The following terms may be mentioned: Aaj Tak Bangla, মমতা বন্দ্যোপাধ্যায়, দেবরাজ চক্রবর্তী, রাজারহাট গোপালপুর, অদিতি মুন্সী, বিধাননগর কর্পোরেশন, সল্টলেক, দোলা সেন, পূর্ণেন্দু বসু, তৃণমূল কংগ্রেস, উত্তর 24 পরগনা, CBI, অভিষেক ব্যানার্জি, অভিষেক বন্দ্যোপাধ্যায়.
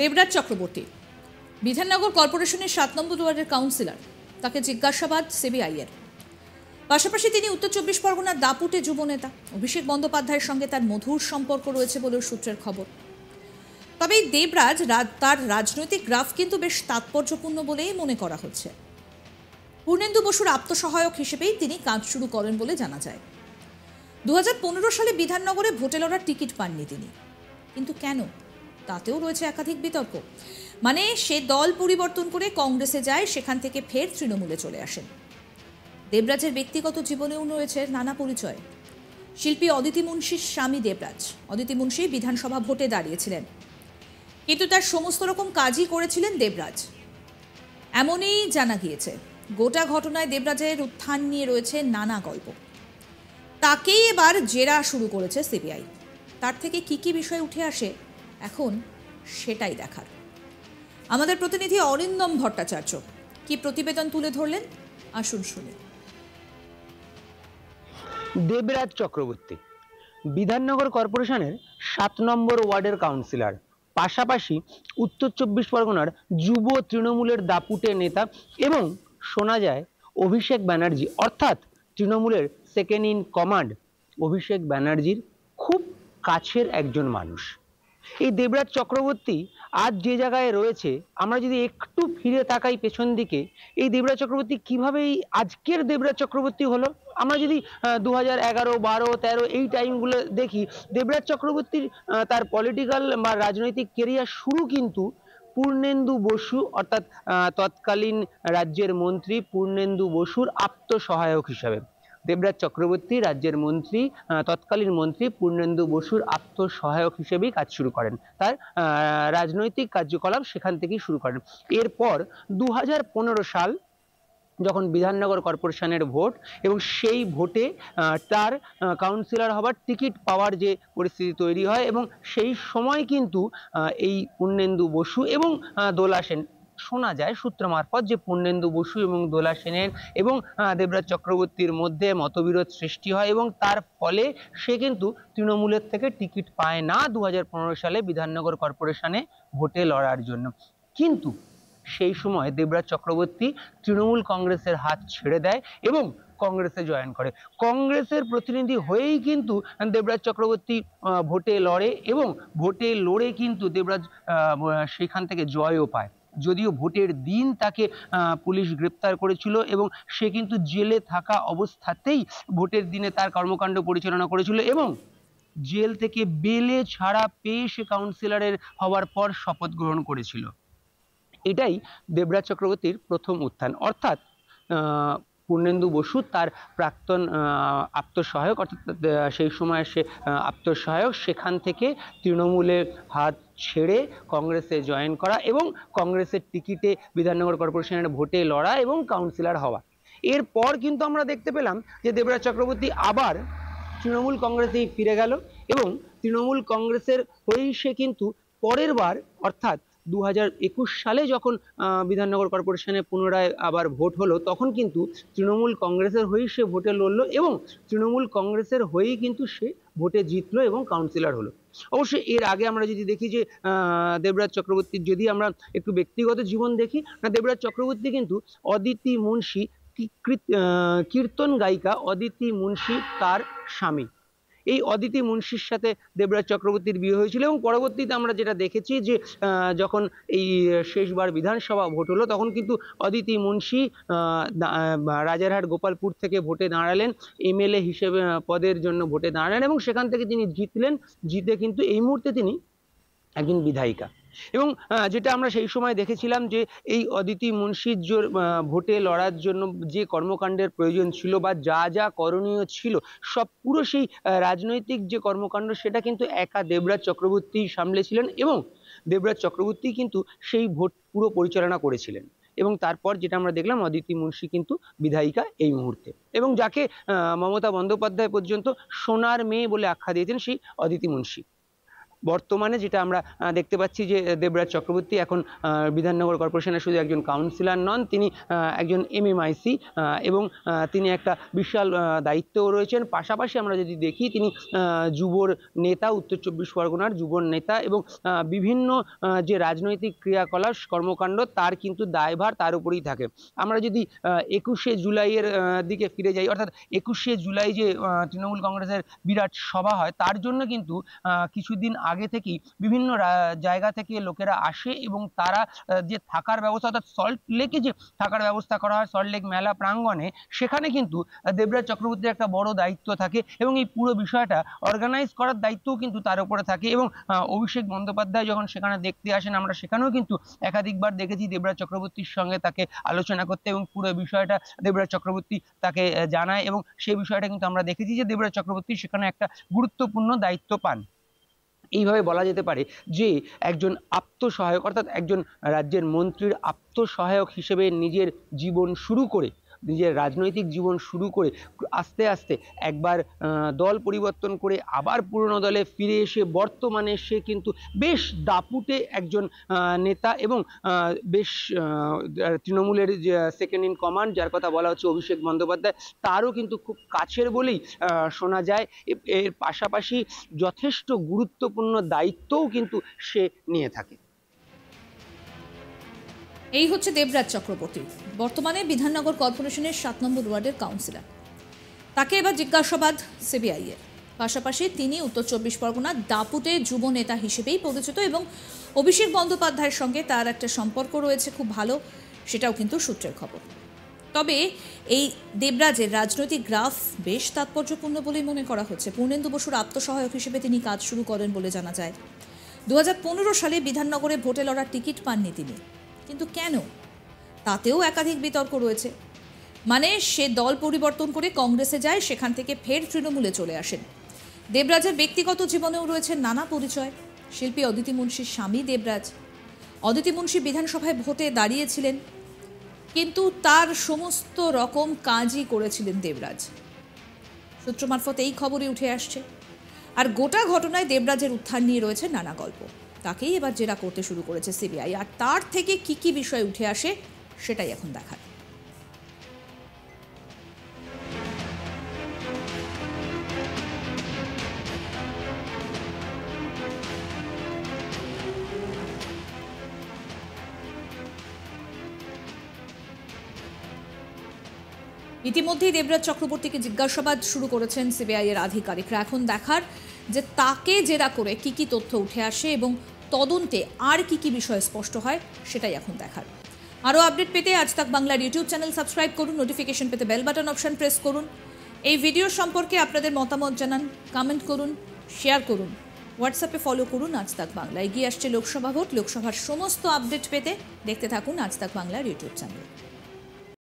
দেবরাজ চক্রবর্তী, বিধাননগর কর্পোরেশনের ৭ নম্বর ওয়ার্ডের কাউন্সিলর, তাকে জিজ্ঞাসাবাদ সিবিআইয়ের। পাশাপাশি তিনি উত্তর চব্বিশ পরগনার দাপুটে যুব নেতা অভিষেক বন্দ্যোপাধ্যায়ের সঙ্গে তার মধুর সম্পর্ক রয়েছে বলেও সূত্রের খবর। তবে দেবরাজ তার রাজনৈতিক গ্রাফ কিন্তু বেশ তাৎপর্যপূর্ণ বলেই মনে করা হচ্ছে। পূর্ণেন্দু বসুর আত্মসহায়ক হিসেবেই তিনি কাজ শুরু করেন বলে জানা যায়। ২০১৫ সালে বিধাননগরে ভোটে লড়ার টিকিট পাননি তিনি, কিন্তু কেন তাতেও রয়েছে একাধিক বিতর্ক। মানে সে দল পরিবর্তন করে কংগ্রেসে যায়, সেখান থেকে ফের তৃণমূলে চলে আসেন। দেবরাজের ব্যক্তিগত জীবনেও রয়েছে নানা পরিচয়। শিল্পী অদিতি মুন্সীর স্বামী দেবরাজ। অদিতি মুন্সী বিধানসভা ভোটে দাঁড়িয়েছিলেন, কিন্তু তার সমস্ত রকম কাজই করেছিলেন দেবরাজ, এমনই জানা গিয়েছে। গোটা ঘটনায় দেবরাজের উত্থান নিয়ে রয়েছে নানা গল্প। তাকেই এবার জেরা শুরু করেছে সিবিআই। তার থেকে কি কি বিষয় উঠে আসে এখন সেটাই দেখার। আমাদের প্রতিনিধি অরিন্দম ভট্টাচার্য কি প্রতিবেদন তুলে ধরলেন, আসুন শুনি। দেবরাজ চক্রবর্তী বিধাননগর কর্পোরেশনের ৭ নম্বর ওয়ার্ডের কাউন্সিলর, পাশাপাশি উত্তর ২৪ পরগনার যুব তৃণমূলের দাপুটে নেতা এবং শোনা যায় অভিষেক ব্যানার্জি অর্থাৎ তৃণমূলের সেকেন্ড ইন কমান্ড অভিষেক ব্যানার্জির খুব কাছের একজন মানুষ। এই দেবরাজ চক্রবর্তী আজ যে জায়গায় রয়েছে, আমরা যদি একটু ফিরে তাকাই পেছন দিকে, এই দেবরাজ চক্রবর্তী কীভাবে এই আজকের দেবরাজ চক্রবর্তী হলো, আমরা যদি ২০১১, ১২, ১৩ এই টাইমগুলো দেখি, দেবরাজ চক্রবর্তীর তার পলিটিক্যাল বা রাজনৈতিক কেরিয়ার শুরু কিন্তু পূর্ণেন্দু বসু অর্থাৎ তৎকালীন রাজ্যের মন্ত্রী পূর্ণেন্দু বসুর আত্মসহায়ক হিসাবে। দেবরাজ চক্রবর্তী রাজ্যের মন্ত্রী, তৎকালীন মন্ত্রী পূর্ণেন্দু বসুর আত্মসহায়ক হিসেবেই কাজ শুরু করেন, তার রাজনৈতিক কার্যকলাপ সেখান থেকেই শুরু করেন। এরপর ২০১৫ সাল যখন বিধাননগর কর্পোরেশনের ভোট এবং সেই ভোটে তার কাউন্সিলর হবার টিকিট পাওয়ার যে পরিস্থিতি তৈরি হয়, এবং সেই সময় কিন্তু এই পূর্ণেন্দু বসু এবং দোলা সেন, শোনা যায় সূত্র মারফত যে পূর্ণেন্দু বসু এবং দোলা সেনের এবং দেবরাজ চক্রবর্তীর মধ্যে মতবিরোধ সৃষ্টি হয় এবং তার ফলে সে কিন্তু তৃণমূলের থেকে টিকিট পায় না ২০১৫ সালে বিধাননগর কর্পোরেশনে ভোটে লড়ার জন্য। কিন্তু সেই সময় দেবরাজ চক্রবর্তী তৃণমূল কংগ্রেসের হাত ছেড়ে দেয় এবং কংগ্রেসে জয়েন করে। কংগ্রেসের প্রতিনিধি হয়েই কিন্তু দেবরাজ চক্রবর্তী ভোটে লড়ে এবং ভোটে লড়ে কিন্তু দেবরাজ সেখান থেকে জয়ও পায়। যদিও ভোটের দিন তাকে পুলিশ গ্রেপ্তার করেছিল এবং সে কিন্তু জেলে থাকা অবস্থাতেই ভোটের দিনে তার কর্মকাণ্ড পরিচালনা করেছিল এবং জেল থেকে বেলে ছাড়া পেয়ে সে কাউন্সিলরের হওয়ার পর শপথ গ্রহণ করেছিল। এটাই দেবরাজ চক্রবর্তীর প্রথম উত্থান, অর্থাৎ পূর্ণেন্দু বসু তার প্রাক্তন আত্মসহায়ক অর্থাৎ সেই সময় সে আত্মসহায়ক, সেখান থেকে তৃণমূলের হাত ছেড়ে কংগ্রেসে জয়েন করা এবং কংগ্রেসের টিকিটে বিধাননগর কর্পোরেশনের ভোটে লড়া এবং কাউন্সিলর হওয়া। এরপর কিন্তু আমরা দেখতে পেলাম যে দেবরাজ চক্রবর্তী আবার তৃণমূল কংগ্রেসেই ফিরে গেল এবং তৃণমূল কংগ্রেসের হয়েই সে কিন্তু পরের বার অর্থাৎ ২০২১ সালে যখন বিধাননগর কর্পোরেশনে পুনরায় আবার ভোট হলো, তখন কিন্তু তৃণমূল কংগ্রেসের হয়েই সে ভোটে লড়ল এবং তৃণমূল কংগ্রেসের হয়েই কিন্তু সে ভোটে জিতলো এবং কাউন্সিলর হলো। অবশ্যই এর আগে আমরা যদি দেখি যে দেবরাজ চক্রবর্তীর যদি আমরা একটু ব্যক্তিগত জীবন দেখি, না দেবরাজ চক্রবর্তী কিন্তু অদিতি মুন্সী, কীর্তন গায়িকা অদিতি মুন্সী তার স্বামী। এই অদিতি মুন্সীর সাথে দেবরাজ চক্রবর্তীর বিয়ে হয়েছিল এবং পরবর্তীতে আমরা যেটা দেখেছি যে যখন এই শেষবার বিধানসভা ভোট হলো, তখন কিন্তু অদিতি মুন্সী রাজারহাট গোপালপুর থেকে ভোটে দাঁড়ালেন, এমএলএ হিসেবে পদের জন্য ভোটে দাঁড়ালেন এবং সেখান থেকে তিনি জিতলেন। জিতে কিন্তু এই মুহূর্তে তিনি একজন বিধায়িকা এবং যেটা আমরা সেই সময় দেখেছিলাম যে এই অদিতি মুন্সীর ভোটে লড়ার জন্য যে কর্মকাণ্ডের প্রয়োজন ছিল বা যা যা করণীয় ছিল, সব পুরো সেই রাজনৈতিক যে কর্মকাণ্ড সেটা কিন্তু একা দেবরাজ চক্রবর্তী সামলেছিলেন এবং দেবরাজ চক্রবর্তী কিন্তু সেই ভোট পুরো পরিচালনা করেছিলেন। এবং তারপর যেটা আমরা দেখলাম অদিতি মুন্সী কিন্তু বিধায়িকা এই মুহূর্তে, এবং যাকে মমতা বন্দ্যোপাধ্যায় পর্যন্ত সোনার মেয়ে বলে আখ্যা দিয়েছেন সেই অদিতি মুন্সী। বর্তমানে যেটা আমরা দেখতে পাচ্ছি যে দেবরাজ চক্রবর্তী এখন বিধাননগর কর্পোরেশনের শুধু একজন কাউন্সিলর নন, তিনি একজন এমএমআইসি এবং তিনি একটা বিশাল দায়িত্বও রয়েছেন। পাশাপাশি আমরা যদি দেখি তিনি যুবর নেতা, উত্তর চব্বিশ পরগনার যুবর নেতা, এবং বিভিন্ন যে রাজনৈতিক ক্রিয়াকলাপ কর্মকাণ্ড তার কিন্তু দায়ভার তার উপরেই থাকে। আমরা যদি 21শে জুলাইয়ের দিকে ফিরে যাই, অর্থাৎ 21শে জুলাই যে তৃণমূল কংগ্রেসের বিরাট সভা হয় তার জন্য কিন্তু কিছুদিন আগে থেকেই বিভিন্ন জায়গা থেকে লোকেরা আসে এবং তারা যে থাকার ব্যবস্থা, অর্থাৎ সল্টলেকে যে থাকার ব্যবস্থা করা হয় সল্টলেক মেলা প্রাঙ্গণে, সেখানে কিন্তু দেবরাজ চক্রবর্তীর একটা বড় দায়িত্ব থাকে এবং এই পুরো বিষয়টা অর্গানাইজ করার দায়িত্বও কিন্তু তার উপরে থাকে। এবং অভিষেক বন্দ্যোপাধ্যায় যখন সেখানে দেখতে আসেন, আমরা সেখানেও কিন্তু একাধিকবার দেখেছি দেবরাজ চক্রবর্তীর সঙ্গে তাকে আলোচনা করতে এবং পুরো বিষয়টা দেবরাজ চক্রবর্তী তাকে জানায় এবং সেই বিষয়টা কিন্তু আমরা দেখেছি যে দেবরাজ চক্রবর্তী সেখানে একটা গুরুত্বপূর্ণ দায়িত্ব পান। এইভাবে বলা যেতে পারে যে একজন আত্মসহায়ক, অর্থাৎ একজন রাজ্যের মন্ত্রীর আত্মসহায়ক হিসেবে নিজের জীবন শুরু করে, নিজের রাজনৈতিক জীবন শুরু করে আস্তে আস্তে একবার দল পরিবর্তন করে আবার পুরনো দলে ফিরে এসে বর্তমানে সে কিন্তু বেশ দাপুটে একজন নেতা এবং বেশ তৃণমূলের যে সেকেন্ড ইন কমান্ড, যার কথা বলা হচ্ছে অভিষেক বন্দ্যোপাধ্যায়, তারও কিন্তু খুব কাছের বলেই শোনা যায়। এর পাশাপাশি যথেষ্ট গুরুত্বপূর্ণ দায়িত্বও কিন্তু সে নিয়ে থাকে। এই হচ্ছে দেবরাজ চক্রবর্তী, বর্তমানে বিধাননগর কর্পোরেশনের 7 নম্বর ওয়ার্ডের কাউন্সিলর। তাকে এবার জিজ্ঞাসাবাদ সিবিআই এর। পাশাপাশি তিনি উত্তর চব্বিশ পরগনার দাপুটে যুব নেতা হিসেবেই পরিচিত এবং অভিষেক বন্দ্যোপাধ্যায়ের সঙ্গে তার একটা সম্পর্ক রয়েছে খুব ভালো, সেটাও কিন্তু সূত্রের খবর। তবে এই দেবরাজের রাজনৈতিক গ্রাফ বেশ তাৎপর্যপূর্ণ বলেই মনে করা হচ্ছে। পূর্ণেন্দু বসুর আত্মসহায়ক হিসেবে তিনি কাজ শুরু করেন বলে জানা যায়। 2015 সালে বিধাননগরে ভোটে লড়ার টিকিট পাননি তিনি, কিন্তু কেন তাতেও একাধিক বিতর্ক রয়েছে। মানে সে দল পরিবর্তন করে কংগ্রেসে যায়, সেখান থেকে ফের তৃণমূলে চলে আসেন। দেবরাজের ব্যক্তিগত জীবনেও রয়েছে নানা পরিচয়। শিল্পী অদিতি মুন্সীর স্বামী দেবরাজ। অদিতি মুন্সী বিধানসভায় ভোটে দাঁড়িয়েছিলেন, কিন্তু তার সমস্ত রকম কাজই করেছিলেন দেবরাজ, সূত্র মারফত এই খবরই উঠে আসছে। আর গোটা ঘটনায় দেবরাজের উত্থান নিয়ে রয়েছে নানা গল্প। তাকেই এবার জেরা করতে শুরু করেছে সিবিআই, আর তার থেকে কি কি বিষয় উঠে আসে সেটাই এখন দেখার। ইতিমধ্যেই দেবরাজ চক্রবর্তীকে জিজ্ঞাসাবাদ শুরু করেছেন সিবিআই এর আধিকারিকরা। এখন দেখার যে তাকে জেরা করে কি কি তথ্য উঠে আসে এবং তদন্তে আর কি কি বিষয় স্পষ্ট হয় সেটাই এখন দেখার। আরও আপডেট পেতে আজ তাক বাংলার ইউটিউব চ্যানেল সাবস্ক্রাইব করুন, নোটিফিকেশন পেতে বেল বাটন অপশন প্রেস করুন। এই ভিডিও সম্পর্কে আপনাদের মতামত জানান, কমেন্ট করুন, শেয়ার করুন, হোয়াটসঅ্যাপে ফলো করুন আজ তাক বাংলা। এগিয়ে আসছে লোকসভা ভোট, লোকসভার সমস্ত আপডেট পেতে দেখতে থাকুন আজ তাক বাংলার ইউটিউব চ্যানেল।